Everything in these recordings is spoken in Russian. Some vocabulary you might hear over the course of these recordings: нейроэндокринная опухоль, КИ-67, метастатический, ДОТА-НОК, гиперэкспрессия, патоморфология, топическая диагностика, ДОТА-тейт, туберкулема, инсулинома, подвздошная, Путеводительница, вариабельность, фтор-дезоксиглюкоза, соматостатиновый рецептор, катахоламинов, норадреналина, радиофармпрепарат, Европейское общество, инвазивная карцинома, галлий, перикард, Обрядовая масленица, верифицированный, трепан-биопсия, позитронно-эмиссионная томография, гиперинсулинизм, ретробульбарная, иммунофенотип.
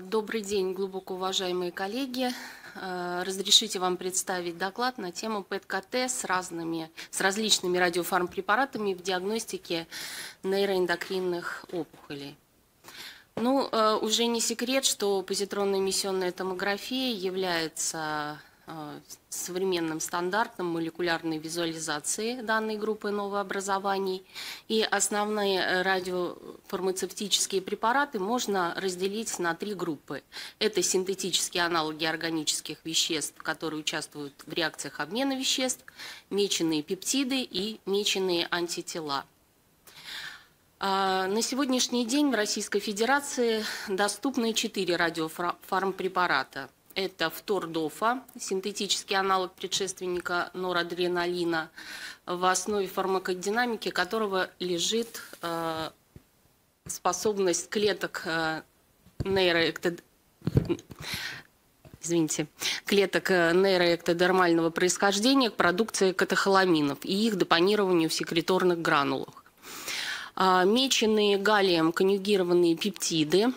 Добрый день, глубоко уважаемые коллеги. Разрешите вам представить доклад на тему ПЭТ/КТ с различными радиофармпрепаратами в диагностике нейроэндокринных опухолей. Ну, уже не секрет, что позитронно-эмиссионная томография является современным стандартом молекулярной визуализации данной группы новообразований. И основные радиофармацевтические препараты можно разделить на три группы. Это синтетические аналоги органических веществ, которые участвуют в реакциях обмена веществ, меченые пептиды и меченые антитела. На сегодняшний день в Российской Федерации доступны 4 радиофармпрепарата. Это фтор-дофа, синтетический аналог предшественника норадреналина, в основе фармакодинамики которого лежит способность клеток нейроэктодермального происхождения к продукции катахоламинов и их депонированию в секреторных гранулах. Меченые галлием конъюгированные пептиды.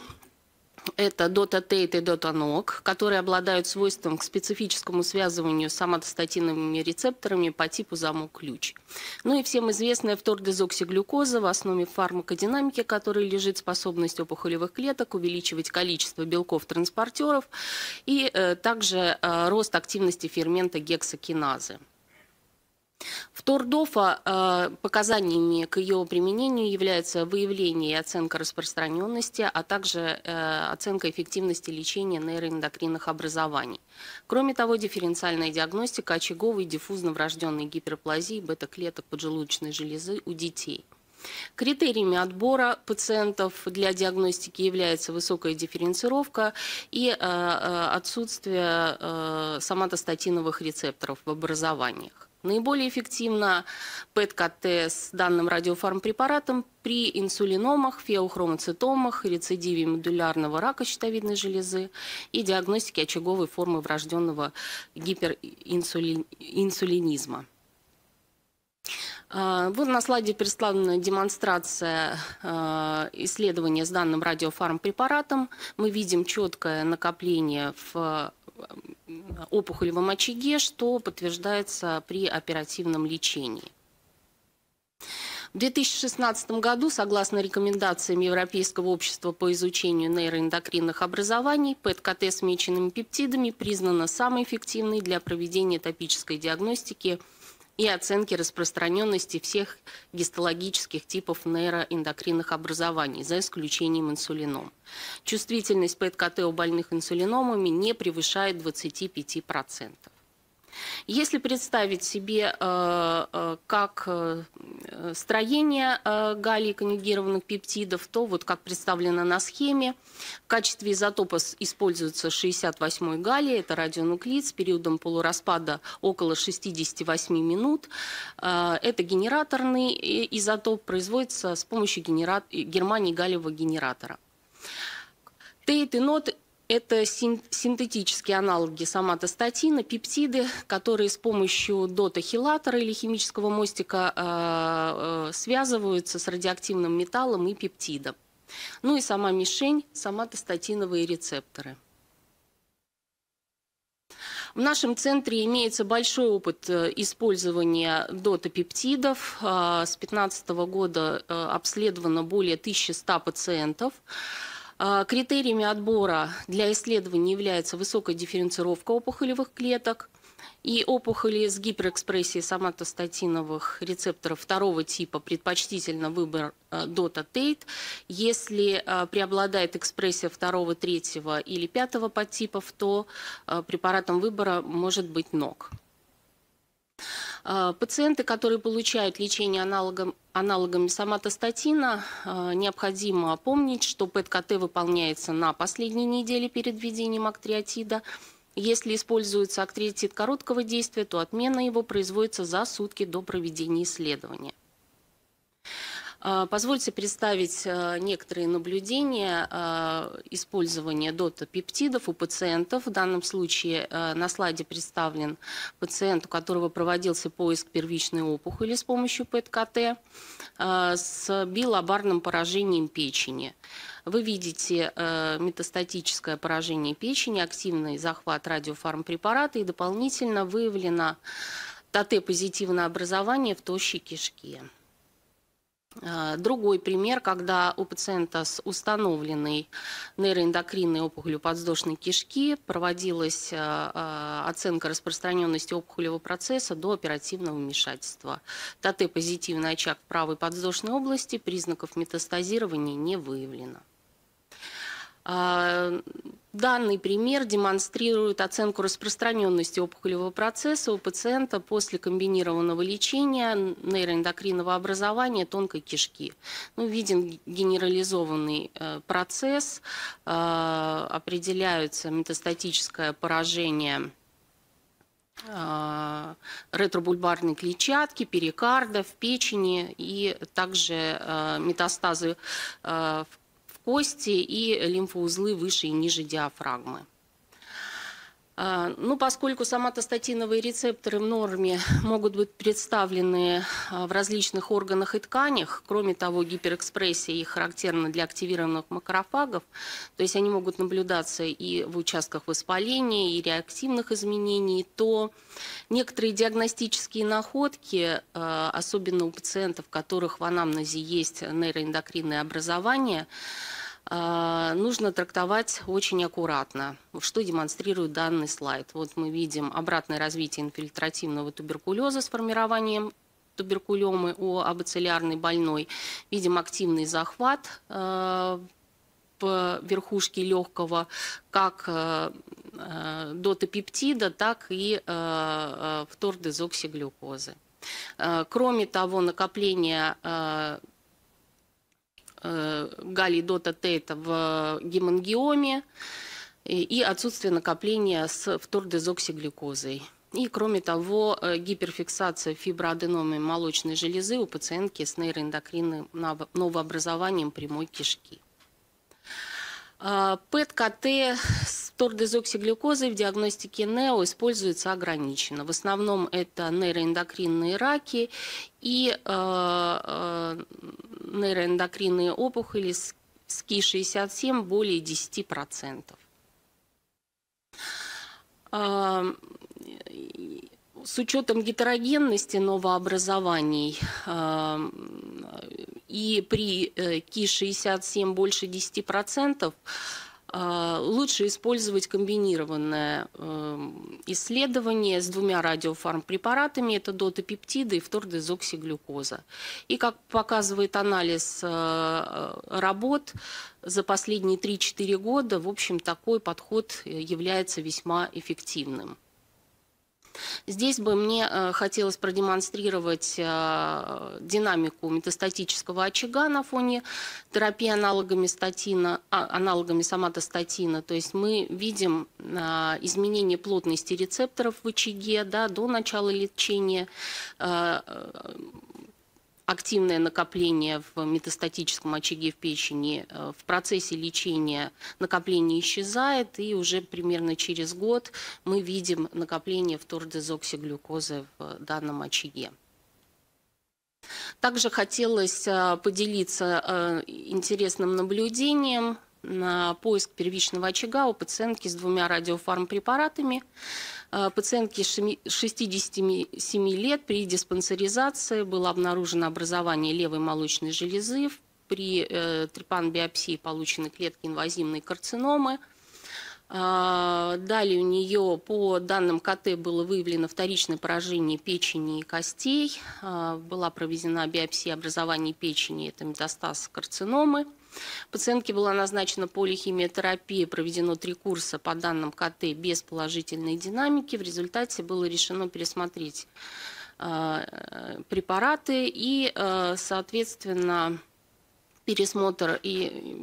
Это ДОТА-тейт и ДОТА-НОК, которые обладают свойством к специфическому связыванию с соматостатиновыми рецепторами по типу замок-ключ. Ну и всем известная фтор-дезоксиглюкоза, в основе фармакодинамики которой лежит способность опухолевых клеток увеличивать количество белков-транспортеров и также рост активности фермента гексокиназы. Фтор-дофа показаниями к ее применению является выявление и оценка распространенности, а также оценка эффективности лечения нейроэндокринных образований. Кроме того, дифференциальная диагностика очаговой и диффузно врожденной гиперплазии бета-клеток поджелудочной железы у детей. Критериями отбора пациентов для диагностики является высокая дифференцировка и отсутствие соматостатиновых рецепторов в образованиях. Наиболее эффективно ПЭТ/КТ с данным радиофармпрепаратом при инсулиномах, феохромоцитомах, рецидиве модулярного рака щитовидной железы и диагностике очаговой формы врожденного гиперинсулинизма. Вот на слайде представлена демонстрация исследования с данным радиофармпрепаратом. Мы видим четкое накопление в опухолевом очаге, что подтверждается при оперативном лечении. В 2016 году, согласно рекомендациям Европейского общества по изучению нейроэндокринных образований, ПЭТ/КТ с меченными пептидами признана самой эффективной для проведения топической диагностики и оценки распространенности всех гистологических типов нейроэндокринных образований, за исключением инсулином. Чувствительность ПЭТ/КТ у больных инсулиномами не превышает 25%. Если представить себе как строение галлий конъюгированных пептидов, то вот как представлено на схеме, в качестве изотопа используется 68-й галлий, это радионуклид с периодом полураспада около 68 минут. Это генераторный изотоп, производится с помощью Германии галлиевого генератора. Тейт и нот – это синтетические аналоги соматостатина, пептиды, которые с помощью дота-хелатора или химического мостика связываются с радиоактивным металлом и пептидом. Ну и сама мишень – соматостатиновые рецепторы. В нашем центре имеется большой опыт использования дотапептидов. С 2015 года обследовано более 1100 пациентов. Критериями отбора для исследований является высокая дифференцировка опухолевых клеток и опухоли с гиперэкспрессией соматостатиновых рецепторов второго типа, предпочтительно выбор дота-тейт. Если преобладает экспрессия второго, третьего или пятого подтипов, то препаратом выбора может быть НОК. Пациенты, которые получают лечение аналогами соматостатина, необходимо помнить, что ПЭТ/КТ выполняется на последней неделе перед введением актриотида. Если используется актриотид короткого действия, то отмена его производится за сутки до проведения исследования. Позвольте представить некоторые наблюдения использования дотапептидов у пациентов. В данном случае на слайде представлен пациент, у которого проводился поиск первичной опухоли с помощью ПЭТ-КТ с билобарным поражением печени. Вы видите метастатическое поражение печени, активный захват радиофармпрепарата и дополнительно выявлено ТТ-позитивное образование в тощей кишке. Другой пример, когда у пациента с установленной нейроэндокринной опухолью подвздошной кишки проводилась оценка распространенности опухолевого процесса до оперативного вмешательства. ТТ-позитивный очаг в правой подвздошной области, признаков метастазирования не выявлено. Данный пример демонстрирует оценку распространенности опухолевого процесса у пациента после комбинированного лечения нейроэндокринного образования тонкой кишки. Виден генерализованный процесс, определяется метастатическое поражение ретробульбарной клетчатки, перикарда в печени и также метастазы в кости и лимфоузлы выше и ниже диафрагмы. Поскольку соматостатиновые рецепторы в норме могут быть представлены в различных органах и тканях, кроме того, гиперэкспрессия их характерна для активированных макрофагов, то есть они могут наблюдаться и в участках воспаления, и реактивных изменений, то некоторые диагностические находки, особенно у пациентов, у которых в анамнезе есть нейроэндокринное образование, нужно трактовать очень аккуратно, что демонстрирует данный слайд. Вот мы видим обратное развитие инфильтративного туберкулеза с формированием туберкулемы у абацилиарной больной. Видим активный захват по верхушке легкого как дотапептида, так и фтор-дезоксиглюкозы. Кроме того, накопление галлий ДОТА-тейта в гемангиоме и отсутствие накопления с фтор-дезоксиглюкозой. И, кроме того, гиперфиксация фиброаденомы молочной железы у пациентки с нейроэндокринным новообразованием прямой кишки. ПЭТ-КТ с фтор-дезоксиглюкозой в диагностике НЕО используется ограниченно. В основном это нейроэндокринные раки и нейроэндокринные опухоли с КИ-67 более 10%. С учетом гетерогенности новообразований и при КИ-67 больше 10%, лучше использовать комбинированное исследование с двумя радиофармпрепаратами, это дотапептиды и фтор-дезоксиглюкоза. И как показывает анализ работ за последние 3-4 года, в общем, такой подход является весьма эффективным. Здесь бы мне хотелось продемонстрировать динамику метастатического очага на фоне терапии аналогами соматостатина. То есть мы видим изменение плотности рецепторов в очаге до начала лечения, активное накопление в метастатическом очаге в печени в процессе лечения накопление исчезает, и уже примерно через год мы видим накопление фтор-дезоксиглюкозы в данном очаге. Также хотелось поделиться интересным наблюдением на поиск первичного очага у пациентки с двумя радиофармпрепаратами. Пациентке 67 лет при диспансеризации было обнаружено образование левой молочной железы. При трепан-биопсии получены клетки инвазивной карциномы. Далее у нее по данным КТ было выявлено вторичное поражение печени и костей. Была проведена биопсия образования печени, это метастаз карциномы. Пациентке была назначена полихимиотерапия, проведено 3 курса по данным КТ без положительной динамики. В результате было решено пересмотреть препараты и, соответственно, пересмотр и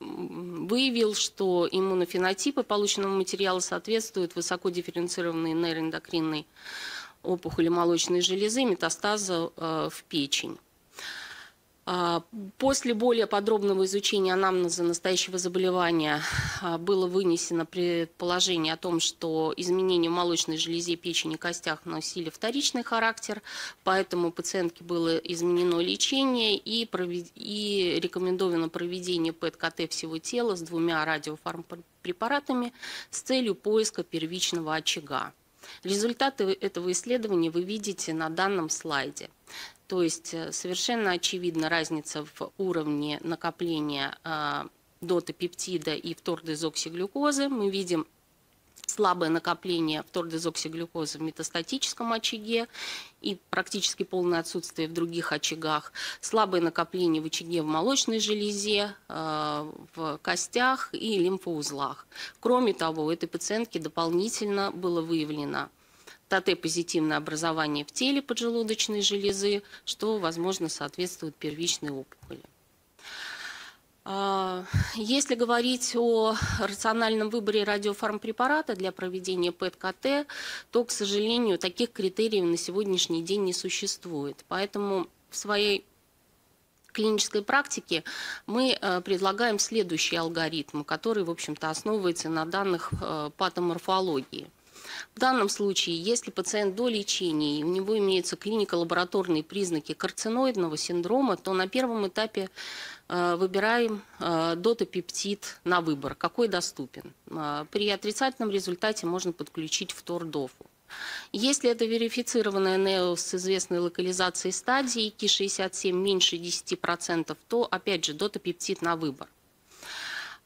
выявил, что иммунофенотипы полученного материала соответствуют высокодифференцированной нейроэндокринной опухоли молочной железы, метастаза в печень. После более подробного изучения анамнеза настоящего заболевания было вынесено предположение о том, что изменения в молочной железе, печени, костях носили вторичный характер, поэтому пациентке было изменено лечение и рекомендовано проведение ПЭТ-КТ всего тела с 2 радиофармпрепаратами с целью поиска первичного очага. Результаты этого исследования вы видите на данном слайде. То есть совершенно очевидна разница в уровне накопления дотапептида и фтор-дезоксиглюкозы. Мы видим слабое накопление фтор-дезоксиглюкозы в метастатическом очаге и практически полное отсутствие в других очагах. Слабое накопление в очаге в молочной железе, в костях и лимфоузлах. Кроме того, у этой пациентки дополнительно было выявлено ТТ-позитивное образование в теле поджелудочной железы, что, возможно, соответствует первичной опухоли. Если говорить о рациональном выборе радиофармпрепарата для проведения ПЭТ-КТ, то, к сожалению, таких критериев на сегодняшний день не существует. Поэтому в своей клинической практике мы предлагаем следующий алгоритм, который, в общем-то, основывается на данных патоморфологии. В данном случае, если пациент до лечения и у него имеются клинико-лабораторные признаки карциноидного синдрома, то на первом этапе выбираем дотапептид на выбор, какой доступен. При отрицательном результате можно подключить фтор-дофу. Если это верифицированная нео с известной локализацией стадии КИ-67 меньше 10%, то опять же дотапептид на выбор.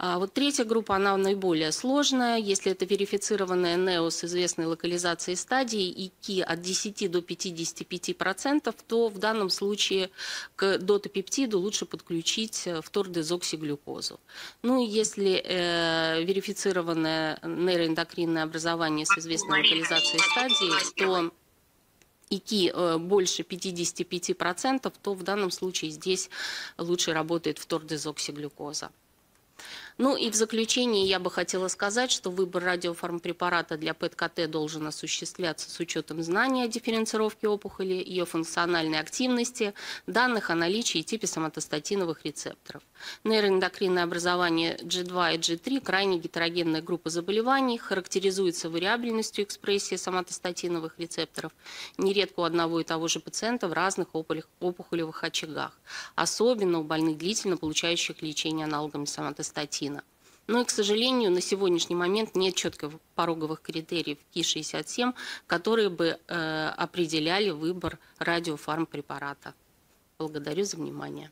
Вот третья группа, она наиболее сложная. Если это верифицированная нео с известной локализацией стадии и КИ от 10 до 55%, то в данном случае к дотапептиду лучше подключить фтор-дезоксиглюкозу. Ну и если верифицированное нейроэндокринное образование с известной локализацией стадии, то и КИ больше 55%, то в данном случае здесь лучше работает фтор-дезоксиглюкоза. Ну и в заключение я бы хотела сказать, что выбор радиофармпрепарата для ПЭТ-КТ должен осуществляться с учетом знания о дифференцировке опухоли, ее функциональной активности, данных о наличии и типе соматостатиновых рецепторов. Нейроэндокринное образование G2 и G3 – крайне гетерогенная группа заболеваний, характеризуется вариабельностью экспрессии соматостатиновых рецепторов, нередко у одного и того же пациента в разных опухолевых очагах, особенно у больных, длительно получающих лечение аналогами соматостатина. Но и, к сожалению, на сегодняшний момент нет четких пороговых критериев КИ-67, которые бы определяли выбор радиофармпрепарата. Благодарю за внимание.